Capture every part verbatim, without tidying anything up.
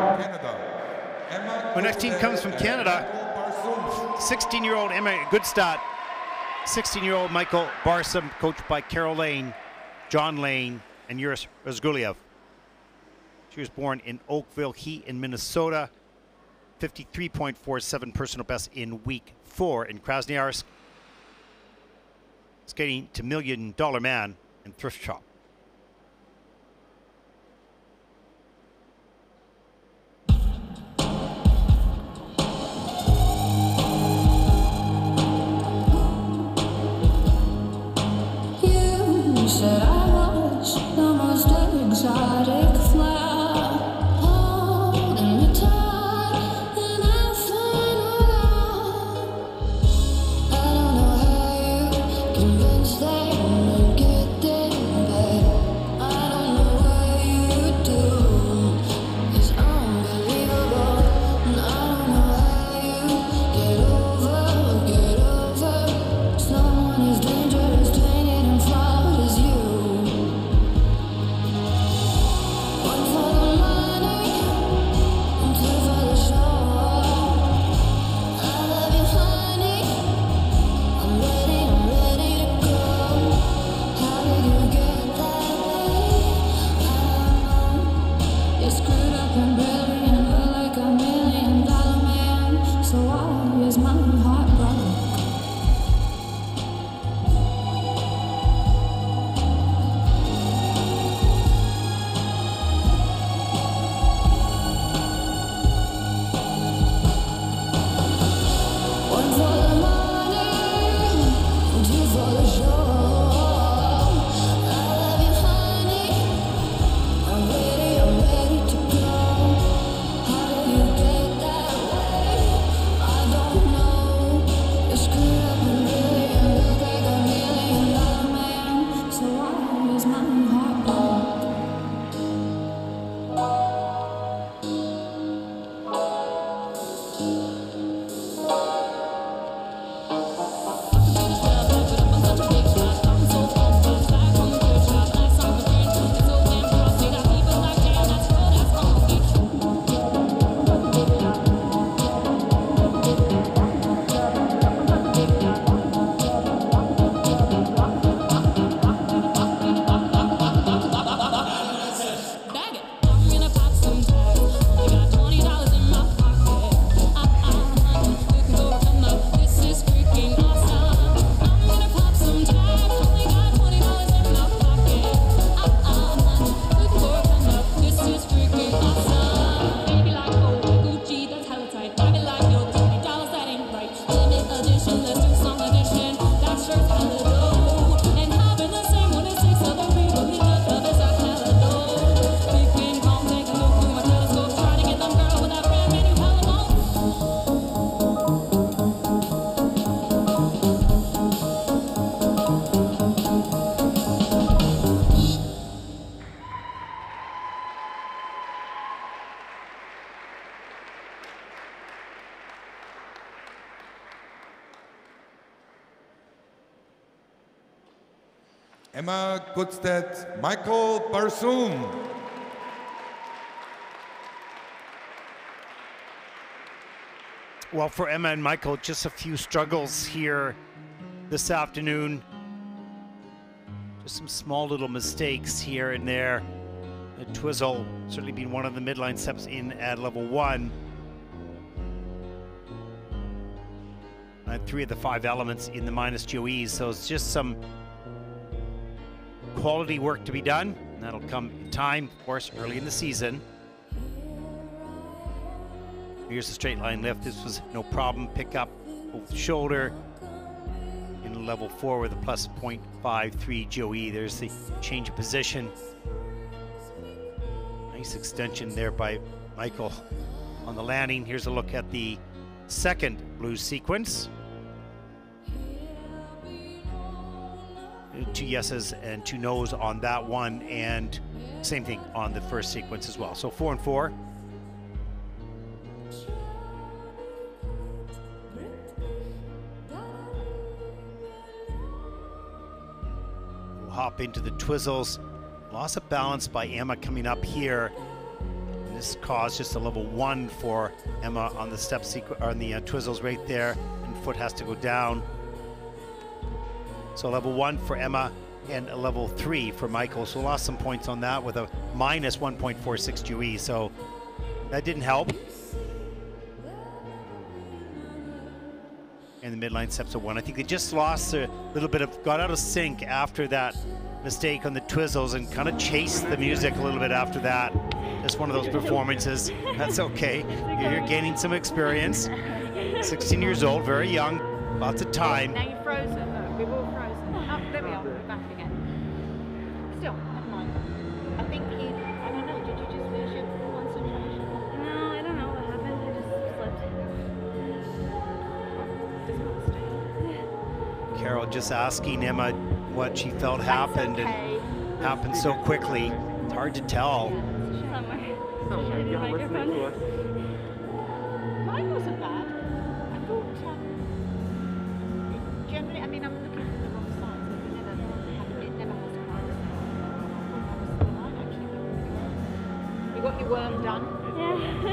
Canada. Emma Our next team comes from Canada. sixteen-year-old Emma Goodstadt. sixteen-year-old Michael Barsoum, coached by Carol Lane, John Lane, and Yuris Rozguliev. She was born in Oakville, he in Minnesota. fifty-three point four seven personal best in week four in Krasnoyarsk. Skating to Million Dollar Man in Thrift Shop. You said I was the most exotic flower. Emma Goodstadt, Michael Barsoum. Well, for Emma and Michael, just a few struggles here this afternoon. Just some small little mistakes here and there. The Twizzle certainly being one of the midline steps in at level one. And three of the five elements in the minus G O Es, so it's just some quality work to be done, and that'll come in time, of course, early in the season. Here's the straight line lift. This was no problem. Pick up over the shoulder in level four with a plus point five three G O E. There's the change of position. Nice extension there by Michael on the landing. Here's a look at the second blue sequence. Two yeses and two no's on that one, and same thing on the first sequence as well. So four and four. We'll hop into the Twizzles. Loss of balance by Emma coming up here. And this caused just a level one for Emma on the step sequence, on the uh, Twizzles right there, and foot has to go down. So level one for Emma and a level three for Michael. So lost some points on that with a minus one point four six G O E. So that didn't help. And the midline steps of one. I think they just lost a little bit of, got out of sync after that mistake on the Twizzles and kind of chased the music a little bit after that. Just one of those performances. That's okay. You're gaining some experience. sixteen years old, very young, lots of time. Now you're frozen. Look, we've all frozen. Oh, there we are. We're back again. Still, never mind. I think he, I don't know, did you just lose your concentration? No, I don't know what happened. I just slipped. Carol just asking Emma what she felt happened okay. and happened so quickly. It's hard to tell. Mine wasn't bad. I thought, um, generally, I mean, I'm looking at the wrong side, so it never happened. It never has happened. You got your worm done? Yeah.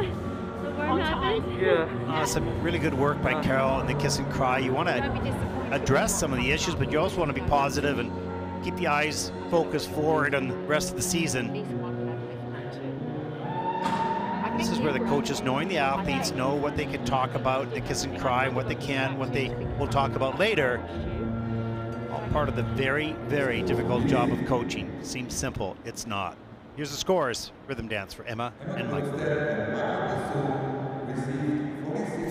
The worm happened? Yeah. Uh, some really good work by Carol in the Kiss and Cry. You want to address some of the issues, but you also want to be positive and keep the eyes focused forward on the rest of the season. This is where the coaches, knowing the athletes, know what they can talk about, the Kiss and Cry, what they can, what they will talk about later. All part of the very, very difficult job of coaching. Seems simple, it's not. Here's the scores. Rhythm dance for Emma and Michael.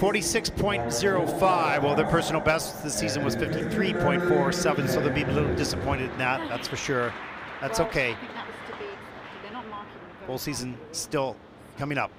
forty-six point oh five. Well, their personal best this season was fifty-three point four seven, so they'll be a little disappointed in that, that's for sure. That's okay. Whole season still coming up.